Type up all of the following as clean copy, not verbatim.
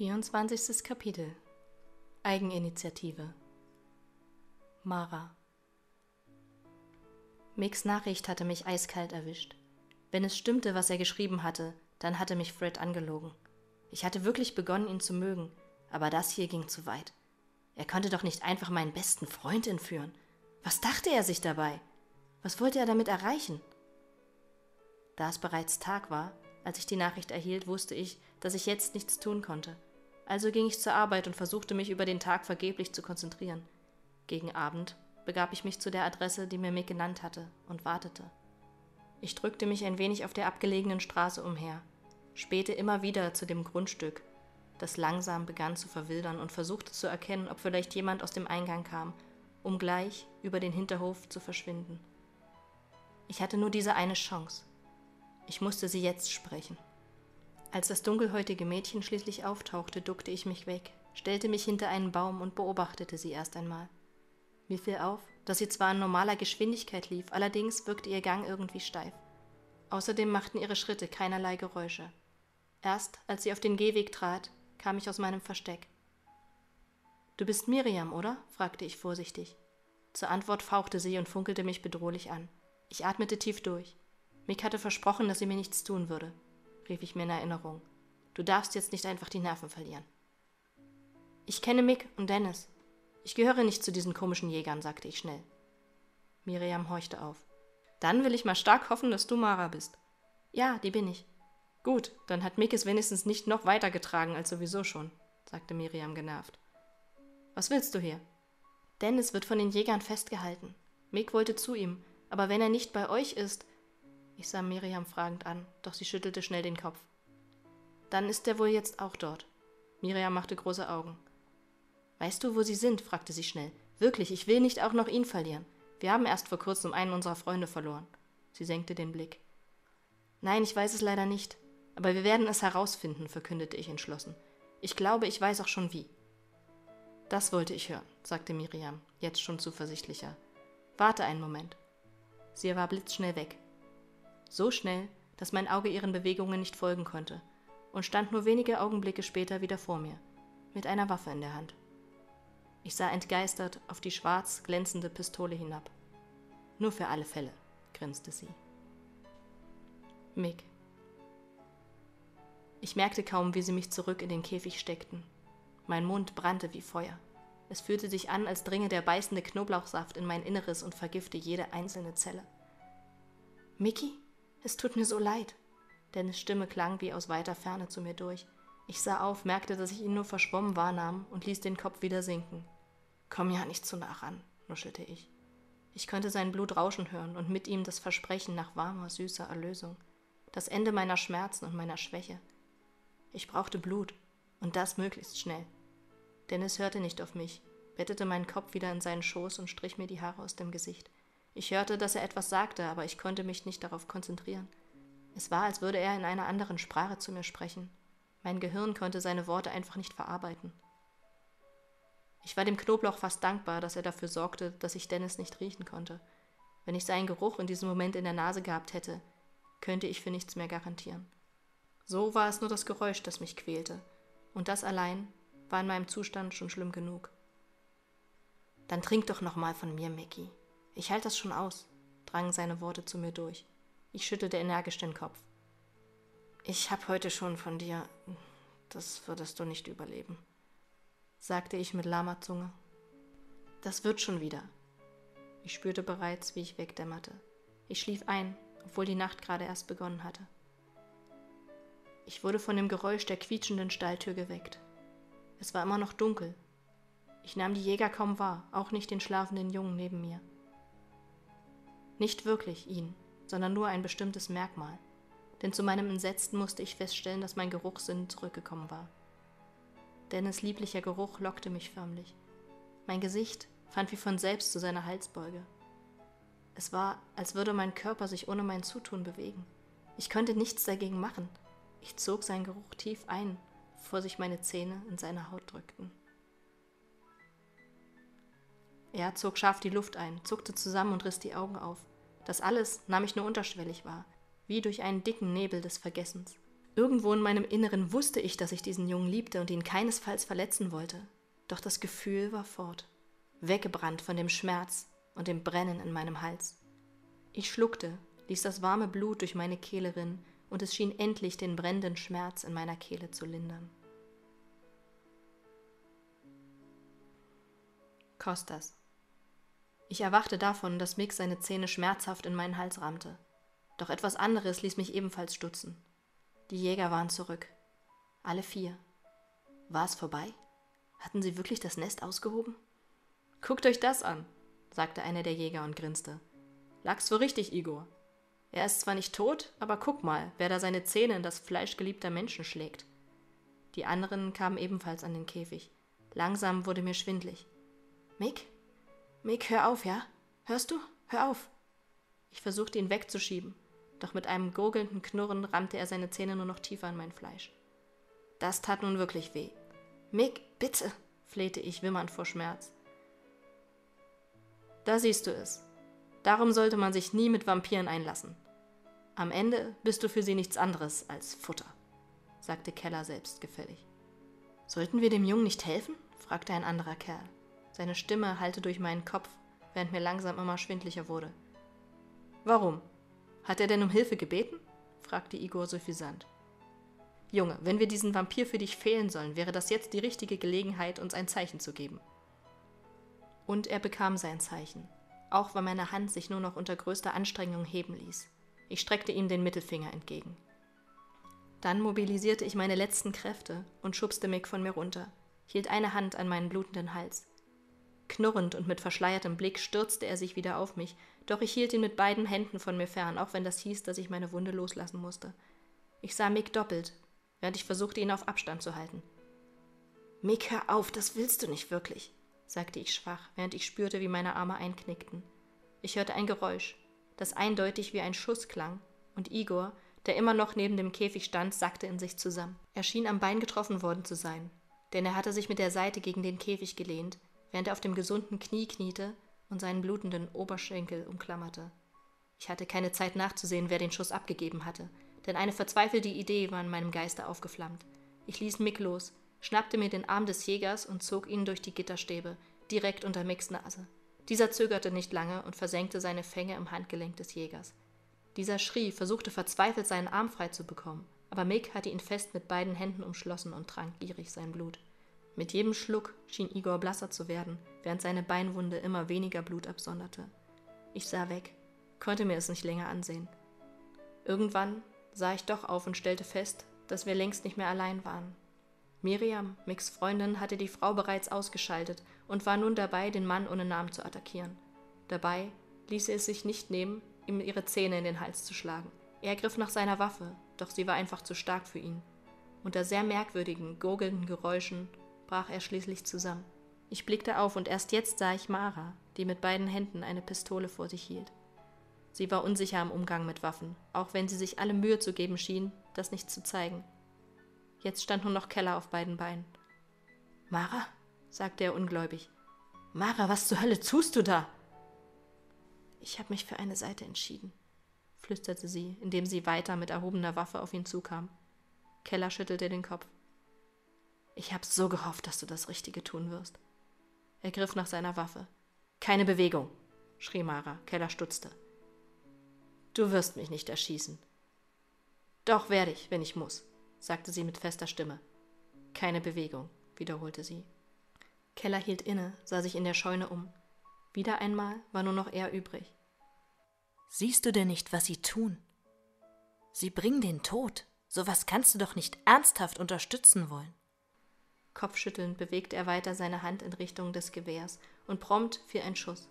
24. Kapitel Eigeninitiative Mara Micks Nachricht hatte mich eiskalt erwischt. Wenn es stimmte, was er geschrieben hatte, dann hatte mich Fred angelogen. Ich hatte wirklich begonnen, ihn zu mögen, aber das hier ging zu weit. Er konnte doch nicht einfach meinen besten Freund entführen. Was dachte er sich dabei? Was wollte er damit erreichen? Da es bereits Tag war, als ich die Nachricht erhielt, wusste ich, dass ich jetzt nichts tun konnte. Also ging ich zur Arbeit und versuchte mich über den Tag vergeblich zu konzentrieren. Gegen Abend begab ich mich zu der Adresse, die mir Mick genannt hatte, und wartete. Ich drückte mich ein wenig auf der abgelegenen Straße umher, spähte immer wieder zu dem Grundstück, das langsam begann zu verwildern, und versuchte zu erkennen, ob vielleicht jemand aus dem Eingang kam, um gleich über den Hinterhof zu verschwinden. Ich hatte nur diese eine Chance. Ich musste sie jetzt sprechen. Als das dunkelhäutige Mädchen schließlich auftauchte, duckte ich mich weg, stellte mich hinter einen Baum und beobachtete sie erst einmal. Mir fiel auf, dass sie zwar in normaler Geschwindigkeit lief, allerdings wirkte ihr Gang irgendwie steif. Außerdem machten ihre Schritte keinerlei Geräusche. Erst als sie auf den Gehweg trat, kam ich aus meinem Versteck. »Du bist Miriam, oder?« fragte ich vorsichtig. Zur Antwort fauchte sie und funkelte mich bedrohlich an. Ich atmete tief durch. Mick hatte versprochen, dass sie mir nichts tun würde, rief ich mir in Erinnerung. Du darfst jetzt nicht einfach die Nerven verlieren. Ich kenne Mick und Dennis. Ich gehöre nicht zu diesen komischen Jägern, sagte ich schnell. Miriam horchte auf. Dann will ich mal stark hoffen, dass du Mara bist. Ja, die bin ich. Gut, dann hat Mick es wenigstens nicht noch weitergetragen als sowieso schon, sagte Miriam genervt. Was willst du hier? Dennis wird von den Jägern festgehalten. Mick wollte zu ihm, aber wenn er nicht bei euch ist... Ich sah Miriam fragend an, doch sie schüttelte schnell den Kopf. Dann ist er wohl jetzt auch dort. Miriam machte große Augen. Weißt du, wo sie sind? Fragte sie schnell. Wirklich, ich will nicht auch noch ihn verlieren. Wir haben erst vor kurzem einen unserer Freunde verloren. Sie senkte den Blick. Nein, ich weiß es leider nicht. Aber wir werden es herausfinden, verkündete ich entschlossen. Ich glaube, ich weiß auch schon wie. Das wollte ich hören, sagte Miriam, jetzt schon zuversichtlicher. Warte einen Moment. Sie war blitzschnell weg. So schnell, dass mein Auge ihren Bewegungen nicht folgen konnte, und stand nur wenige Augenblicke später wieder vor mir, mit einer Waffe in der Hand. Ich sah entgeistert auf die schwarz glänzende Pistole hinab. Nur für alle Fälle, grinste sie. Mick. Ich merkte kaum, wie sie mich zurück in den Käfig steckten. Mein Mund brannte wie Feuer. Es fühlte sich an, als dringe der beißende Knoblauchsaft in mein Inneres und vergifte jede einzelne Zelle. Mickey? Es tut mir so leid. Dennis' Stimme klang wie aus weiter Ferne zu mir durch. Ich sah auf, merkte, dass ich ihn nur verschwommen wahrnahm und ließ den Kopf wieder sinken. Komm ja nicht zu nah ran, nuschelte ich. Ich konnte sein Blut rauschen hören und mit ihm das Versprechen nach warmer, süßer Erlösung. Das Ende meiner Schmerzen und meiner Schwäche. Ich brauchte Blut und das möglichst schnell. Dennis hörte nicht auf mich, bettete meinen Kopf wieder in seinen Schoß und strich mir die Haare aus dem Gesicht. Ich hörte, dass er etwas sagte, aber ich konnte mich nicht darauf konzentrieren. Es war, als würde er in einer anderen Sprache zu mir sprechen. Mein Gehirn konnte seine Worte einfach nicht verarbeiten. Ich war dem Knoblauch fast dankbar, dass er dafür sorgte, dass ich Dennis nicht riechen konnte. Wenn ich seinen Geruch in diesem Moment in der Nase gehabt hätte, könnte ich für nichts mehr garantieren. So war es nur das Geräusch, das mich quälte. Und das allein war in meinem Zustand schon schlimm genug. Dann trink doch nochmal von mir, Mickey. Ich halte das schon aus, drangen seine Worte zu mir durch. Ich schüttelte energisch den Kopf. Ich habe heute schon von dir, das würdest du nicht überleben, sagte ich mit lahmer Zunge. Das wird schon wieder. Ich spürte bereits, wie ich wegdämmerte. Ich schlief ein, obwohl die Nacht gerade erst begonnen hatte. Ich wurde von dem Geräusch der quietschenden Stalltür geweckt. Es war immer noch dunkel. Ich nahm die Jäger kaum wahr, auch nicht den schlafenden Jungen neben mir. Nicht wirklich ihn, sondern nur ein bestimmtes Merkmal, denn zu meinem Entsetzen musste ich feststellen, dass mein Geruchssinn zurückgekommen war. Dennis' lieblicher Geruch lockte mich förmlich. Mein Gesicht fand wie von selbst zu seiner Halsbeuge. Es war, als würde mein Körper sich ohne mein Zutun bewegen. Ich konnte nichts dagegen machen. Ich zog seinen Geruch tief ein, bevor sich meine Zähne in seine Haut drückten. Er zog scharf die Luft ein, zuckte zusammen und riss die Augen auf. Das alles nahm ich nur unterschwellig wahr, wie durch einen dicken Nebel des Vergessens. Irgendwo in meinem Inneren wusste ich, dass ich diesen Jungen liebte und ihn keinesfalls verletzen wollte. Doch das Gefühl war fort, weggebrannt von dem Schmerz und dem Brennen in meinem Hals. Ich schluckte, ließ das warme Blut durch meine Kehle rinnen und es schien endlich den brennenden Schmerz in meiner Kehle zu lindern. Kostas. Ich erwachte davon, dass Mick seine Zähne schmerzhaft in meinen Hals rammte. Doch etwas anderes ließ mich ebenfalls stutzen. Die Jäger waren zurück. Alle vier. War es vorbei? Hatten sie wirklich das Nest ausgehoben? »Guckt euch das an«, sagte einer der Jäger und grinste. »Lagst du richtig, Igor. Er ist zwar nicht tot, aber guck mal, wer da seine Zähne in das Fleisch geliebter Menschen schlägt.« Die anderen kamen ebenfalls an den Käfig. Langsam wurde mir schwindlig. »Mick? Mick, hör auf, ja? Hörst du? Hör auf!« Ich versuchte, ihn wegzuschieben, doch mit einem gurgelnden Knurren rammte er seine Zähne nur noch tiefer in mein Fleisch. Das tat nun wirklich weh. »Mick, bitte!« flehte ich wimmernd vor Schmerz. Da siehst du es. Darum sollte man sich nie mit Vampiren einlassen. Am Ende bist du für sie nichts anderes als Futter, sagte Keller selbstgefällig. Sollten wir dem Jungen nicht helfen? Fragte ein anderer Kerl. Seine Stimme hallte durch meinen Kopf, während mir langsam immer schwindlicher wurde. Warum? Hat er denn um Hilfe gebeten? Fragte Igor suffisant. Junge, wenn wir diesen Vampir für dich fehlen sollen, wäre das jetzt die richtige Gelegenheit, uns ein Zeichen zu geben. Und er bekam sein Zeichen, auch weil meine Hand sich nur noch unter größter Anstrengung heben ließ. Ich streckte ihm den Mittelfinger entgegen. Dann mobilisierte ich meine letzten Kräfte und schubste Mick von mir runter, hielt eine Hand an meinen blutenden Hals. Knurrend und mit verschleiertem Blick stürzte er sich wieder auf mich, doch ich hielt ihn mit beiden Händen von mir fern, auch wenn das hieß, dass ich meine Wunde loslassen musste. Ich sah Mick doppelt, während ich versuchte, ihn auf Abstand zu halten. »Mick, hör auf, das willst du nicht wirklich«, sagte ich schwach, während ich spürte, wie meine Arme einknickten. Ich hörte ein Geräusch, das eindeutig wie ein Schuss klang, und Igor, der immer noch neben dem Käfig stand, sackte in sich zusammen. Er schien am Bein getroffen worden zu sein, denn er hatte sich mit der Seite gegen den Käfig gelehnt, während er auf dem gesunden Knie kniete und seinen blutenden Oberschenkel umklammerte. Ich hatte keine Zeit nachzusehen, wer den Schuss abgegeben hatte, denn eine verzweifelte Idee war in meinem Geiste aufgeflammt. Ich ließ Mick los, schnappte mir den Arm des Jägers und zog ihn durch die Gitterstäbe, direkt unter Micks Nase. Dieser zögerte nicht lange und versenkte seine Fänge im Handgelenk des Jägers. Dieser schrie, versuchte verzweifelt, seinen Arm frei zu bekommen, aber Mick hatte ihn fest mit beiden Händen umschlossen und trank gierig sein Blut. Mit jedem Schluck schien Igor blasser zu werden, während seine Beinwunde immer weniger Blut absonderte. Ich sah weg, konnte mir es nicht länger ansehen. Irgendwann sah ich doch auf und stellte fest, dass wir längst nicht mehr allein waren. Miriam, Micks Freundin, hatte die Frau bereits ausgeschaltet und war nun dabei, den Mann ohne Namen zu attackieren. Dabei ließ sie es sich nicht nehmen, ihm ihre Zähne in den Hals zu schlagen. Er griff nach seiner Waffe, doch sie war einfach zu stark für ihn. Unter sehr merkwürdigen, gurgelnden Geräuschen brach er schließlich zusammen. Ich blickte auf und erst jetzt sah ich Mara, die mit beiden Händen eine Pistole vor sich hielt. Sie war unsicher im Umgang mit Waffen, auch wenn sie sich alle Mühe zu geben schien, das nicht zu zeigen. Jetzt stand nur noch Keller auf beiden Beinen. »Mara?« sagte er ungläubig. »Mara, was zur Hölle tust du da?« »Ich habe mich für eine Seite entschieden«, flüsterte sie, indem sie weiter mit erhobener Waffe auf ihn zukam. Keller schüttelte den Kopf. »Ich habe so gehofft, dass du das Richtige tun wirst.« Er griff nach seiner Waffe. »Keine Bewegung«, schrie Mara. Keller stutzte. »Du wirst mich nicht erschießen.« »Doch werde ich, wenn ich muss«, sagte sie mit fester Stimme. »Keine Bewegung«, wiederholte sie. Keller hielt inne, sah sich in der Scheune um. Wieder einmal war nur noch er übrig. »Siehst du denn nicht, was sie tun? Sie bringen den Tod. Sowas kannst du doch nicht ernsthaft unterstützen wollen.« Kopfschüttelnd bewegte er weiter seine Hand in Richtung des Gewehrs und prompt fiel ein Schuss.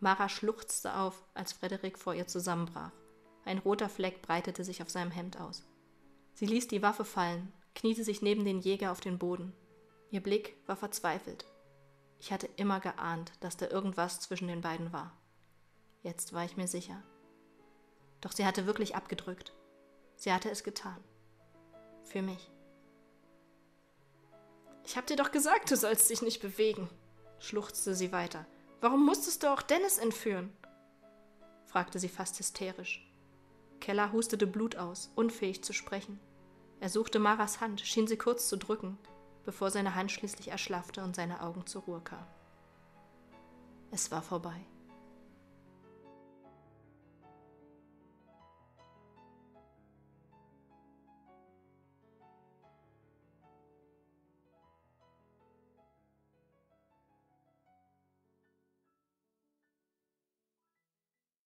Mara schluchzte auf, als Frederik vor ihr zusammenbrach. Ein roter Fleck breitete sich auf seinem Hemd aus. Sie ließ die Waffe fallen, kniete sich neben den Jäger auf den Boden. Ihr Blick war verzweifelt. Ich hatte immer geahnt, dass da irgendwas zwischen den beiden war. Jetzt war ich mir sicher. Doch sie hatte wirklich abgedrückt. Sie hatte es getan. Für mich. »Ich hab dir doch gesagt, du sollst dich nicht bewegen«, schluchzte sie weiter. »Warum musstest du auch Dennis entführen?« fragte sie fast hysterisch. Keller hustete Blut aus, unfähig zu sprechen. Er suchte Maras Hand, schien sie kurz zu drücken, bevor seine Hand schließlich erschlaffte und seine Augen zur Ruhe kamen. Es war vorbei.